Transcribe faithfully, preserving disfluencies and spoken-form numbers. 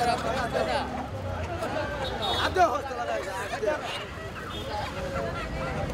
I don't know.